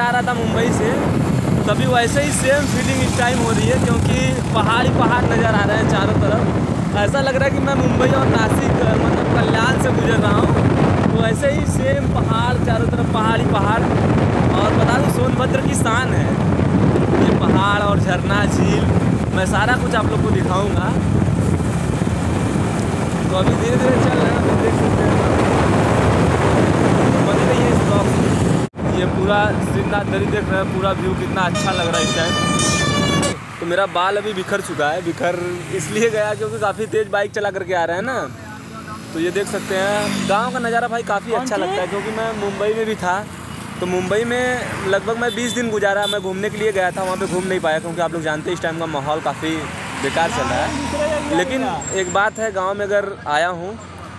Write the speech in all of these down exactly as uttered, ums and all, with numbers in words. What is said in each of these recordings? आ रहा था मुंबई से, तभी वैसे ही सेम फीलिंग इस टाइम हो रही है क्योंकि पहाड़ ही पहाड़ नज़र आ रहे हैं चारों तरफ। ऐसा लग रहा है कि मैं मुंबई और नासिक मतलब कल्याण से गुजर रहा हूँ। तो ऐसे ही सेम पहाड़, चारों तरफ पहाड़ ही पहाड़। और बता दूँ सोनभद्र की शान है ये पहाड़ और झरना झील। मैं सारा कुछ आप लोग को दिखाऊँगा। तो अभी धीरे धीरे चल रहे हैं, देख सकते हैं। बने रहिए इस ब्लॉग में। ये पूरा सिद्धनाथ दरी देख रहे हैं, पूरा व्यू कितना अच्छा लग रहा है इस टाइम। तो मेरा बाल अभी बिखर चुका है, बिखर इसलिए गया क्योंकि काफ़ी तेज़ बाइक चला करके आ रहे हैं ना। तो ये देख सकते हैं गाँव का नज़ारा भाई काफ़ी अच्छा लगता है क्योंकि मैं मुंबई में भी था। तो मुंबई में लगभग मैं बीस दिन गुजारा। मैं घूमने के लिए गया था, वहाँ पर घूम नहीं पाया क्योंकि आप लोग जानते हैं इस टाइम का माहौल काफ़ी बेकार चल रहा है। लेकिन एक बात है, गांव में अगर आया हूं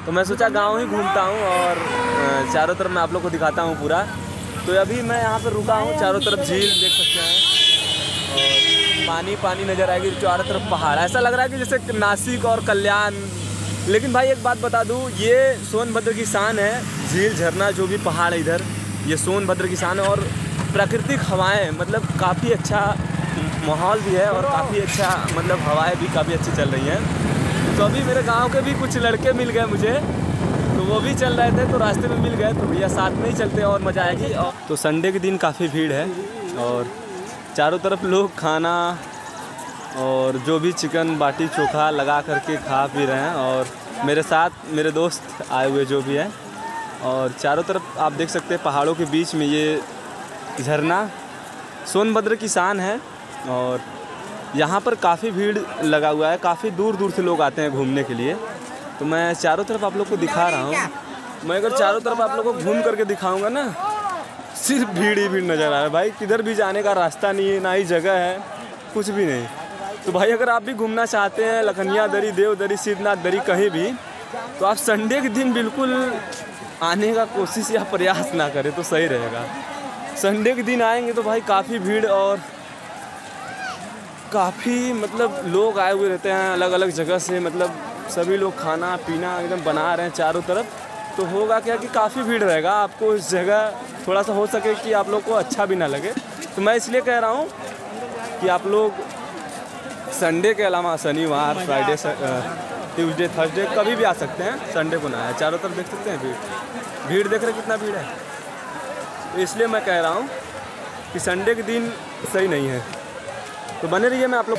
तो मैं सोचा गांव ही घूमता हूं और चारों तरफ मैं आप लोग को दिखाता हूं पूरा। तो अभी मैं यहां पर रुका हूं, चारों तरफ झील देख सकते हैं, पानी पानी नज़र आएगी, चारों तरफ पहाड़। ऐसा लग रहा है कि जैसे नासिक और कल्याण। लेकिन भाई एक बात बता दूँ, ये सोनभद्र की शान है, झील झरना जो भी पहाड़ इधर, ये सोनभद्र की शान है। और प्राकृतिक हवाएँ, मतलब काफ़ी अच्छा माहौल भी है और काफ़ी अच्छा मतलब हवाएं भी काफ़ी अच्छी चल रही हैं। तो अभी मेरे गांव के भी कुछ लड़के मिल गए मुझे, तो वो भी चल रहे थे, तो रास्ते में मिल गए, तो भैया साथ में ही चलते हैं और मज़ा आएगी। और तो संडे के दिन काफ़ी भीड़ है और चारों तरफ लोग खाना और जो भी चिकन बाटी चोखा लगा करके खा पी रहे हैं। और मेरे साथ मेरे दोस्त आए हुए जो भी हैं। और चारों तरफ आप देख सकते हैं पहाड़ों के बीच में ये झरना सोनभद्र की शान है। और यहाँ पर काफ़ी भीड़ लगा हुआ है, काफ़ी दूर दूर से लोग आते हैं घूमने के लिए। तो मैं चारों तरफ आप लोग को दिखा रहा हूँ। मैं अगर चारों तरफ आप लोग को घूम करके दिखाऊंगा ना, सिर्फ भीड़ ही भीड़ नज़र आ रहा है भाई। किधर भी जाने का रास्ता नहीं है, ना ही जगह है, कुछ भी नहीं। तो भाई अगर आप भी घूमना चाहते हैं लखनिया दरी, देवदरी, सिद्धनाथ दरी कहीं भी, तो आप संडे के दिन बिल्कुल आने का कोशिश या प्रयास ना करें तो सही रहेगा। संडे के दिन आएँगे तो भाई काफ़ी भीड़ और काफ़ी मतलब लोग आए हुए रहते हैं अलग अलग जगह से, मतलब सभी लोग खाना पीना एकदम बना रहे हैं चारों तरफ। तो होगा क्या कि काफ़ी भीड़ रहेगा, आपको इस जगह थोड़ा सा हो सके कि आप लोग को अच्छा भी ना लगे। तो मैं इसलिए कह रहा हूँ कि आप लोग संडे के अलावा शनिवार, फ्राइडे, ट्यूजडे, थर्सडे कभी भी आ सकते हैं, संडे को ना आए। चारों तरफ देख सकते हैं भीड़, भीड़ देख रहे कितना भीड़ है। इसलिए मैं कह रहा हूँ कि संडे के दिन सही नहीं है। तो बने रहिए, मैं आप लोग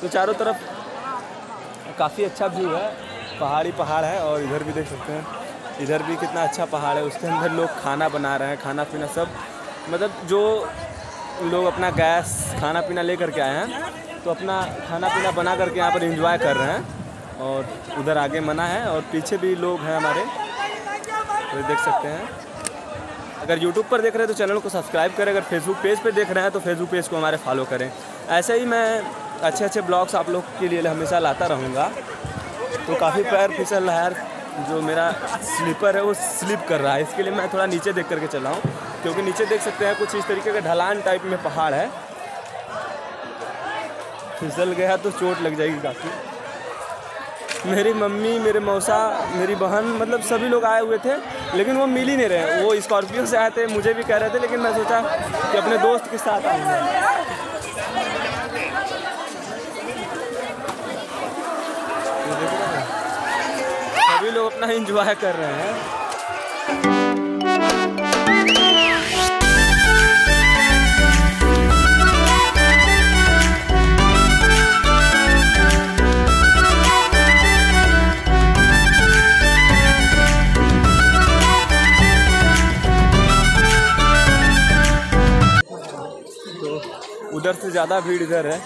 तो चारों तरफ काफ़ी अच्छा व्यू है, पहाड़ी पहाड़ है। और इधर भी देख सकते हैं, इधर भी कितना अच्छा पहाड़ है, उसके अंदर लोग खाना बना रहे हैं, खाना पीना सब, मतलब जो लोग अपना गैस खाना पीना ले करके आए हैं तो अपना खाना पीना बना करके यहाँ पर एंजॉय कर रहे हैं। और उधर आगे मना है और पीछे भी लोग हैं हमारे, तो देख सकते हैं। अगर यूट्यूब पर देख रहे हैं तो चैनल को सब्सक्राइब करें, अगर फेसबुक पेज पर देख रहे हैं तो फेसबुक पेज को हमारे फॉलो करें। ऐसे ही मैं अच्छे अच्छे ब्लॉग्स आप लोग के लिए हमेशा लाता रहूँगा। तो काफ़ी पैर फिसल रहा है, जो मेरा स्लीपर है वो स्लिप कर रहा है, इसके लिए मैं थोड़ा नीचे देख करके चल रहा हूँ क्योंकि नीचे देख सकते हैं कुछ इस तरीके का ढलान टाइप में पहाड़ है। फिसल गया तो चोट लग जाएगी काफ़ी। मेरी मम्मी, मेरे मौसा, मेरी बहन, मतलब सभी लोग आए हुए थे लेकिन वो मिल ही नहीं रहे। वो स्कॉर्पियो से आए थे, मुझे भी कह रहे थे, लेकिन मैं सोचा कि अपने दोस्त के साथ आऊँगा। सभी लोग अपना एंजॉय कर रहे हैं। तो उधर से ज़्यादा भीड़ इधर है,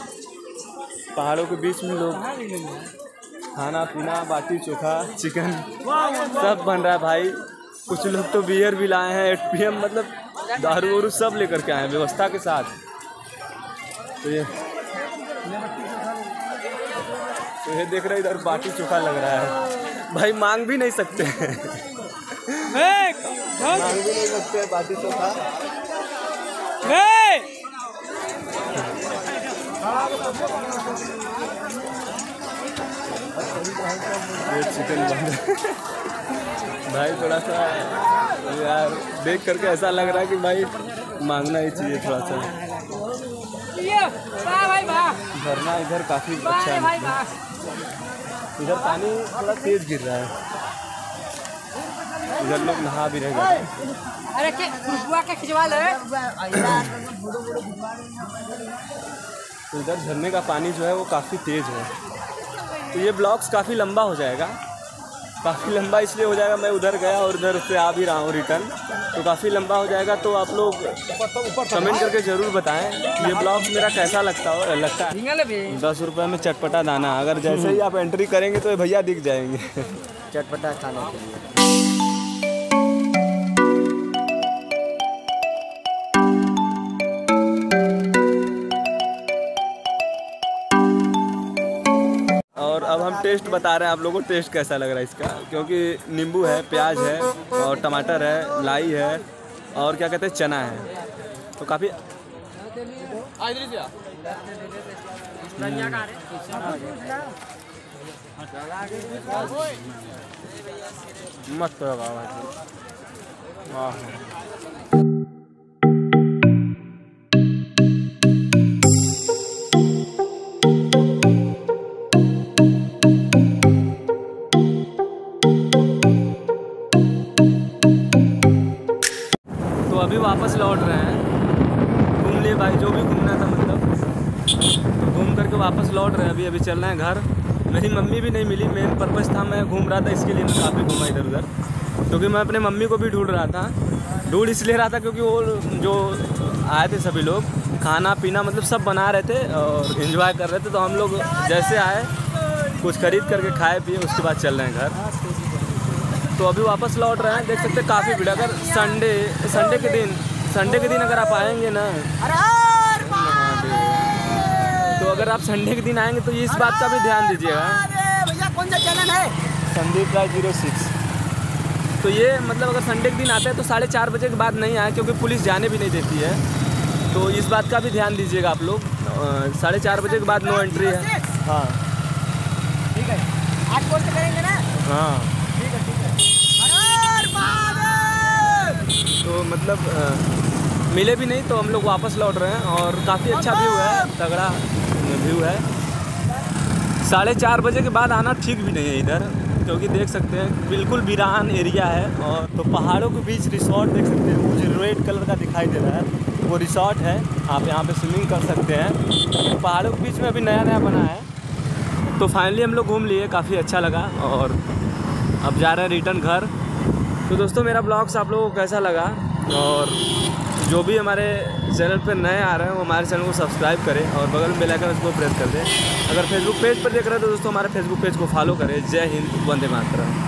पहाड़ों के बीच में लोग खाना पीना बाटी चोखा चिकन सब बन रहा है भाई। कुछ लोग तो बियर भी लाए हैं, एट पी एम मतलब दारू वारू सब लेकर के आए हैं व्यवस्था के साथ। तो ये तो ये देख रहे इधर बाटी चोखा लग रहा है भाई, मांग भी नहीं सकते मांग भी नहीं सकते बाटी चोखा। ये चिकन भाई थोड़ा सा यार देख करके ऐसा लग रहा है कि भाई मांगना ही चाहिए थोड़ा सा। झरना इधर काफी अच्छा है, इधर पानी थोड़ा तेज गिर रहा है, इधर लोग नहा भी रहे हैं। अरे खुशबुआ का खिंचवा ले। इधर झरने का पानी जो है वो काफी तेज है, तो ये ब्लॉग्स काफी लंबा हो जाएगा, काफ़ी लंबा इसलिए हो जाएगा, मैं उधर गया और उधर से आ भी रहा हूँ रिटर्न, तो काफ़ी लंबा हो जाएगा। तो आप लोग कमेंट करके ज़रूर बताएं ये ब्लॉग मेरा कैसा लगता हो लगता है। दस रुपये में चटपटा दाना, अगर जैसे ही आप एंट्री करेंगे तो भैया दिख जाएंगे चटपटा खाने के लिए। टेस्ट बता रहे हैं आप लोगों को, टेस्ट कैसा लग रहा है इसका, क्योंकि नींबू है, प्याज है और टमाटर है, लाई है और क्या कहते हैं चना है, तो काफ़ी मस्त है बाबा। अभी वापस लौट रहे हैं, घूम लिए भाई जो भी घूमना था मतलब, तो घूम करके वापस लौट रहे हैं। अभी अभी चल रहे हैं घर, मेरी मम्मी भी नहीं मिली, मेन पर्पज़ था मैं घूम रहा था इसके लिए, मैं काफ़ी घूमा इधर उधर, क्योंकि मैं अपने मम्मी को भी ढूंढ रहा था। ढूंढ इसलिए रहा था क्योंकि वो जो आए थे सभी लोग खाना पीना मतलब सब बना रहे थे और इन्जॉय कर रहे थे, तो हम लोग जैसे आए कुछ खरीद करके खाए पिए, उसके बाद चल रहे हैं घर। तो अभी वापस लौट रहे हैं, देख सकते हैं काफ़ी भीड़। अगर संडे संडे के दिन संडे के दिन अगर आप आएंगे ना, तो अगर आप संडे के दिन आएंगे तो इस बात का भी ध्यान दीजिएगा। भैया कौन सा चैनल है? Sandeep zero six. तो ये मतलब अगर संडे के दिन आते हैं तो साढ़े चार बजे के बाद नहीं आए, क्योंकि पुलिस जाने भी नहीं देती है, तो इस बात का भी ध्यान दीजिएगा आप लोग। साढ़े चार बजे के बाद नो एंट्री है। हाँ ठीक है, आठ कोर्स करेंगे ना। हाँ तो मतलब आ, मिले भी नहीं, तो हम लोग वापस लौट रहे हैं और काफ़ी अच्छा व्यू है, तगड़ा व्यू है। साढ़े चार बजे के बाद आना ठीक भी नहीं है इधर, क्योंकि देख सकते हैं बिल्कुल वीरान एरिया है। और तो पहाड़ों के बीच रिसोर्ट देख सकते हैं, मुझे रेड कलर का दिखाई दे रहा है, वो रिसोर्ट है, आप यहाँ पे स्विमिंग कर सकते हैं। पहाड़ों के बीच में अभी नया नया बना है। तो फाइनली हम लोग घूम लिए, काफ़ी अच्छा लगा और अब जा रहे हैं रिटर्न घर। तो दोस्तों मेरा ब्लॉग्स आप लोगों को कैसा लगा, और जो भी हमारे चैनल पर नए आ रहे हैं वो हमारे चैनल को सब्सक्राइब करें और बगल में बेल आइकन उसको प्रेस कर दें। अगर फेसबुक पेज पर देख रहे हैं तो दोस्तों हमारे फेसबुक पेज को फॉलो करें। जय हिंद, वंदे मातरम।